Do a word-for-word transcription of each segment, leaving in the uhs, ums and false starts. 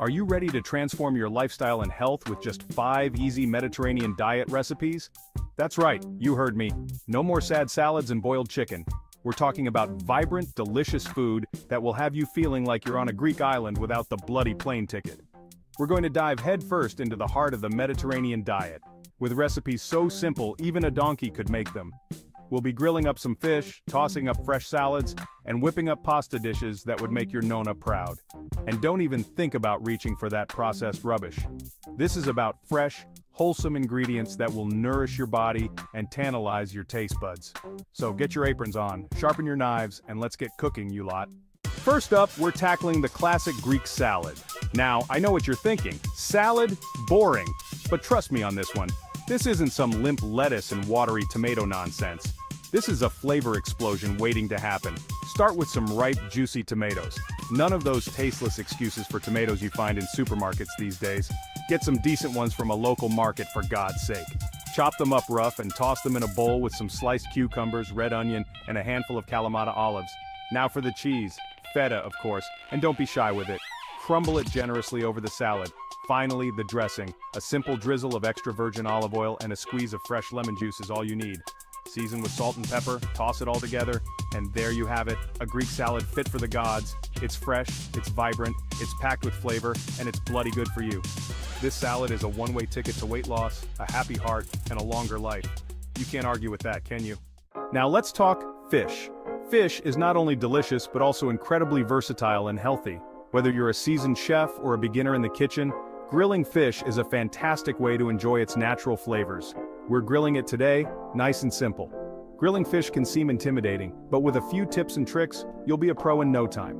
Are you ready to transform your lifestyle and health with just five easy Mediterranean diet recipes? That's right, you heard me. No more sad salads and boiled chicken. We're talking about vibrant, delicious food that will have you feeling like you're on a Greek island without the bloody plane ticket. We're going to dive headfirst into the heart of the Mediterranean diet, with recipes so simple even a donkey could make them. We'll be grilling up some fish, tossing up fresh salads, and whipping up pasta dishes that would make your nonna proud. And don't even think about reaching for that processed rubbish. This is about fresh, wholesome ingredients that will nourish your body and tantalize your taste buds. So get your aprons on, sharpen your knives, and let's get cooking, you lot. First up, we're tackling the classic Greek salad. Now, I know what you're thinking. Salad? Boring. But trust me on this one. This isn't some limp lettuce and watery tomato nonsense. This is a flavor explosion waiting to happen. Start with some ripe, juicy tomatoes. None of those tasteless excuses for tomatoes you find in supermarkets these days. Get some decent ones from a local market, for God's sake. Chop them up rough and toss them in a bowl with some sliced cucumbers, red onion, and a handful of Kalamata olives. Now for the cheese. Feta, of course, and don't be shy with it. Crumble it generously over the salad. Finally, the dressing. A simple drizzle of extra virgin olive oil and a squeeze of fresh lemon juice is all you need. Season with salt and pepper, toss it all together, and there you have it, a Greek salad fit for the gods. It's fresh, it's vibrant, it's packed with flavor, and it's bloody good for you. This salad is a one-way ticket to weight loss, a happy heart, and a longer life. You can't argue with that, can you? Now let's talk fish. Fish is not only delicious, but also incredibly versatile and healthy. Whether you're a seasoned chef or a beginner in the kitchen, grilling fish is a fantastic way to enjoy its natural flavors. We're grilling it today, nice and simple. Grilling fish can seem intimidating, but with a few tips and tricks, you'll be a pro in no time.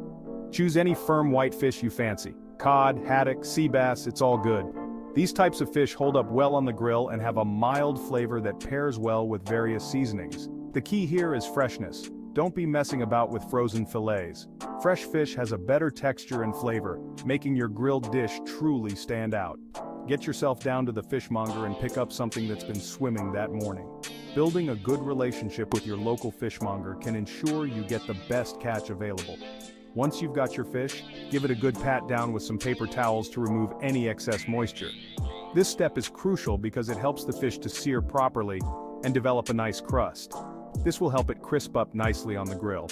Choose any firm white fish you fancy. Cod, haddock, sea bass, it's all good. These types of fish hold up well on the grill and have a mild flavor that pairs well with various seasonings. The key here is freshness. Don't be messing about with frozen fillets. Fresh fish has a better texture and flavor, making your grilled dish truly stand out. Get yourself down to the fishmonger and pick up something that's been swimming that morning. Building a good relationship with your local fishmonger can ensure you get the best catch available. Once you've got your fish, give it a good pat down with some paper towels to remove any excess moisture. This step is crucial because it helps the fish to sear properly and develop a nice crust. This will help it crisp up nicely on the grill.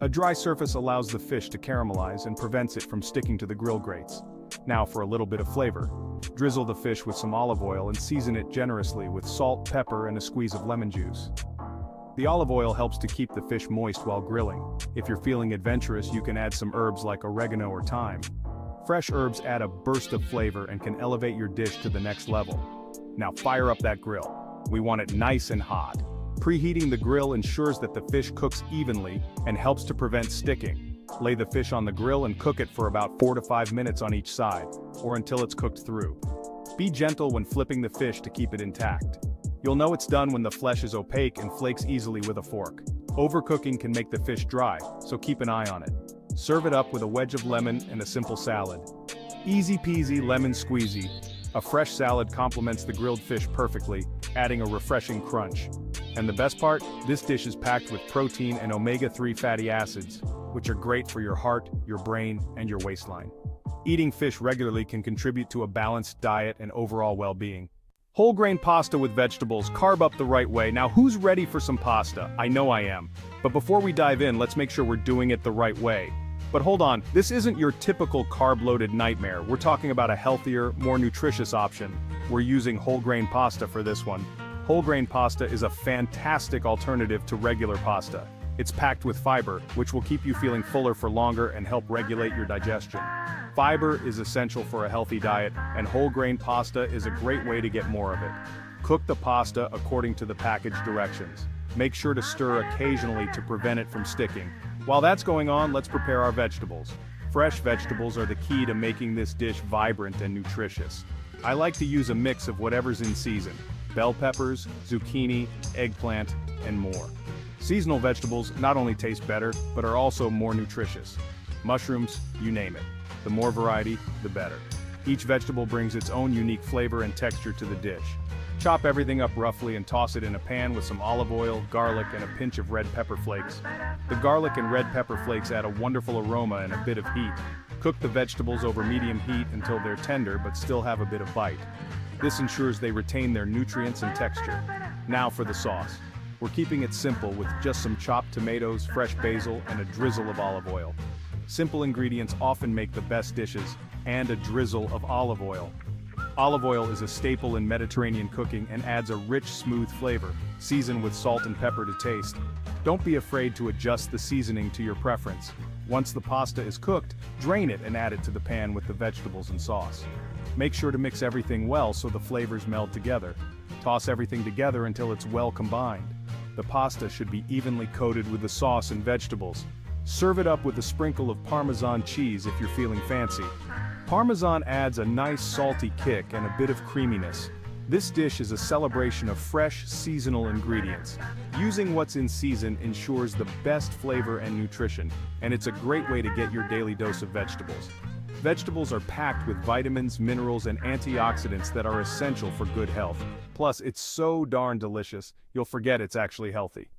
A dry surface allows the fish to caramelize and prevents it from sticking to the grill grates. Now for a little bit of flavor. Drizzle the fish with some olive oil and season it generously with salt, pepper, and a squeeze of lemon juice. The olive oil helps to keep the fish moist while grilling. If you're feeling adventurous, you can add some herbs like oregano or thyme. Fresh herbs add a burst of flavor and can elevate your dish to the next level. Now fire up that grill. We want it nice and hot. Preheating the grill ensures that the fish cooks evenly and helps to prevent sticking. Lay the fish on the grill and cook it for about four to five minutes on each side, or until it's cooked through. Be gentle when flipping the fish to keep it intact. You'll know it's done when the flesh is opaque and flakes easily with a fork. Overcooking can make the fish dry, so keep an eye on it. Serve it up with a wedge of lemon and a simple salad. Easy peasy lemon squeezy. A fresh salad complements the grilled fish perfectly, adding a refreshing crunch. And the best part, this dish is packed with protein and omega three fatty acids, which are great for your heart, your brain, and your waistline. Eating fish regularly can contribute to a balanced diet and overall well-being. Whole grain pasta with vegetables, carb up the right way. Now who's ready for some pasta? I know I am. But before we dive in, let's make sure we're doing it the right way. But hold on, this isn't your typical carb-loaded nightmare. We're talking about a healthier, more nutritious option. We're using whole grain pasta for this one. Whole grain pasta is a fantastic alternative to regular pasta. It's packed with fiber, which will keep you feeling fuller for longer and help regulate your digestion. Fiber is essential for a healthy diet, and whole grain pasta is a great way to get more of it. Cook the pasta according to the package directions. Make sure to stir occasionally to prevent it from sticking. While that's going on, let's prepare our vegetables. Fresh vegetables are the key to making this dish vibrant and nutritious. I like to use a mix of whatever's in season. Bell peppers, zucchini, eggplant, and more. Seasonal vegetables not only taste better, but are also more nutritious. Mushrooms, you name it. The more variety, the better. Each vegetable brings its own unique flavor and texture to the dish. Chop everything up roughly and toss it in a pan with some olive oil, garlic, and a pinch of red pepper flakes. The garlic and red pepper flakes add a wonderful aroma and a bit of heat. Cook the vegetables over medium heat until they're tender but still have a bit of bite. This ensures they retain their nutrients and texture. Now for the sauce. We're keeping it simple with just some chopped tomatoes, fresh basil, and a drizzle of olive oil. Simple ingredients often make the best dishes, and a drizzle of olive oil. Olive oil is a staple in Mediterranean cooking and adds a rich, smooth flavor. Season with salt and pepper to taste. Don't be afraid to adjust the seasoning to your preference. Once the pasta is cooked, drain it and add it to the pan with the vegetables and sauce. Make sure to mix everything well so the flavors meld together. Toss everything together until it's well combined. The pasta should be evenly coated with the sauce and vegetables. Serve it up with a sprinkle of Parmesan cheese if you're feeling fancy. Parmesan adds a nice salty kick and a bit of creaminess. This dish is a celebration of fresh, seasonal ingredients. Using what's in season ensures the best flavor and nutrition, and it's a great way to get your daily dose of vegetables. Vegetables are packed with vitamins, minerals, and antioxidants that are essential for good health. Plus, it's so darn delicious, you'll forget it's actually healthy.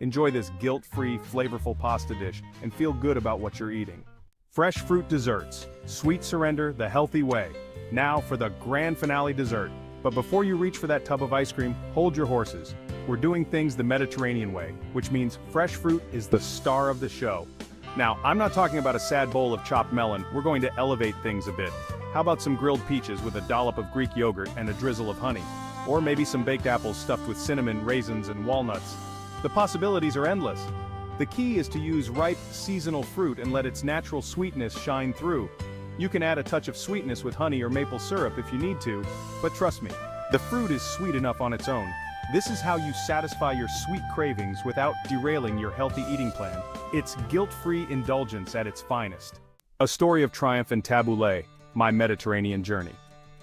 Enjoy this guilt-free, flavorful pasta dish and feel good about what you're eating. Fresh fruit desserts. Sweet surrender the healthy way. Now for the grand finale dessert. But before you reach for that tub of ice cream, hold your horses. We're doing things the Mediterranean way, which means fresh fruit is the star of the show. Now, I'm not talking about a sad bowl of chopped melon, we're going to elevate things a bit. How about some grilled peaches with a dollop of Greek yogurt and a drizzle of honey? Or maybe some baked apples stuffed with cinnamon, raisins, and walnuts. The possibilities are endless. The key is to use ripe, seasonal fruit and let its natural sweetness shine through. You can add a touch of sweetness with honey or maple syrup if you need to, but trust me, the fruit is sweet enough on its own. This is how you satisfy your sweet cravings without derailing your healthy eating plan. It's guilt-free indulgence at its finest. A story of triumph and tabbouleh, my Mediterranean journey.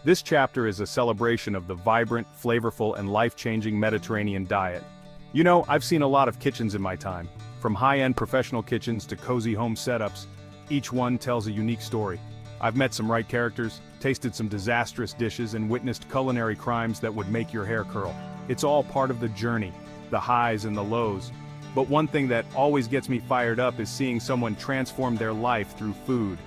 This chapter is a celebration of the vibrant, flavorful, and life-changing Mediterranean diet. You know, I've seen a lot of kitchens in my time, from high-end professional kitchens to cozy home setups. Each one tells a unique story. I've met some right characters, tasted some disastrous dishes, and witnessed culinary crimes that would make your hair curl. It's all part of the journey, the highs and the lows. But one thing that always gets me fired up is seeing someone transform their life through food.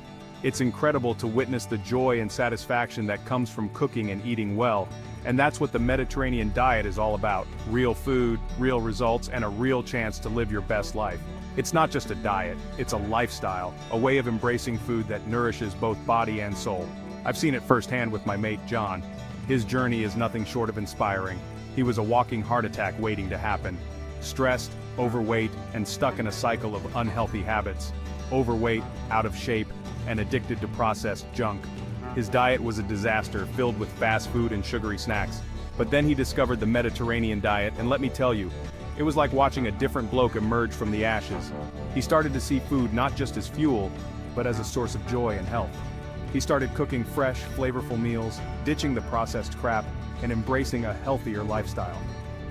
It's incredible to witness the joy and satisfaction that comes from cooking and eating well. And that's what the Mediterranean diet is all about. Real food, real results, and a real chance to live your best life. It's not just a diet, it's a lifestyle, a way of embracing food that nourishes both body and soul. I've seen it firsthand with my mate John. His journey is nothing short of inspiring. He was a walking heart attack waiting to happen. Stressed, overweight, and stuck in a cycle of unhealthy habits. Overweight, out of shape, and addicted to processed junk. His diet was a disaster, filled with fast food and sugary snacks. But then he discovered the Mediterranean diet, and let me tell you, it was like watching a different bloke emerge from the ashes. He started to see food not just as fuel, but as a source of joy and health. He started cooking fresh, flavorful meals, ditching the processed crap, and embracing a healthier lifestyle.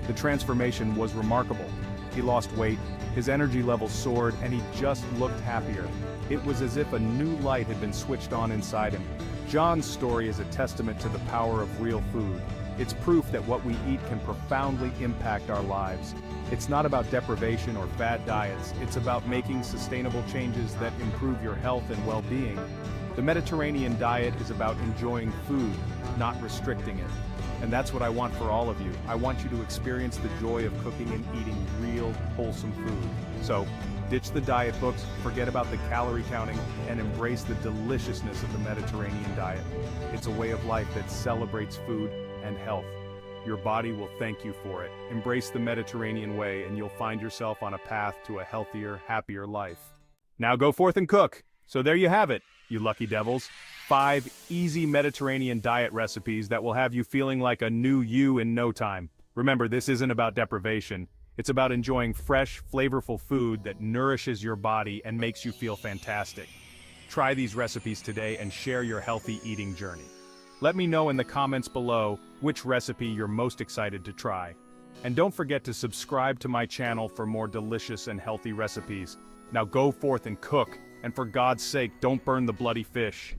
The transformation was remarkable. He lost weight, his energy levels soared, and he just looked happier. It was as if a new light had been switched on inside him. John's story is a testament to the power of real food. It's proof that what we eat can profoundly impact our lives. It's not about deprivation or bad diets, it's about making sustainable changes that improve your health and well-being. The Mediterranean diet is about enjoying food, not restricting it. And that's what I want for all of you. I want you to experience the joy of cooking and eating real, wholesome food. So, ditch the diet books, forget about the calorie counting, and embrace the deliciousness of the Mediterranean diet. It's a way of life that celebrates food and health. Your body will thank you for it. Embrace the Mediterranean way and you'll find yourself on a path to a healthier, happier life. Now go forth and cook. So there you have it, you lucky devils. Five easy Mediterranean diet recipes that will have you feeling like a new you in no time. Remember, this isn't about deprivation. It's about enjoying fresh, flavorful food that nourishes your body and makes you feel fantastic. Try these recipes today and share your healthy eating journey. Let me know in the comments below which recipe you're most excited to try. And don't forget to subscribe to my channel for more delicious and healthy recipes. Now go forth and cook, and for God's sake, don't burn the bloody fish.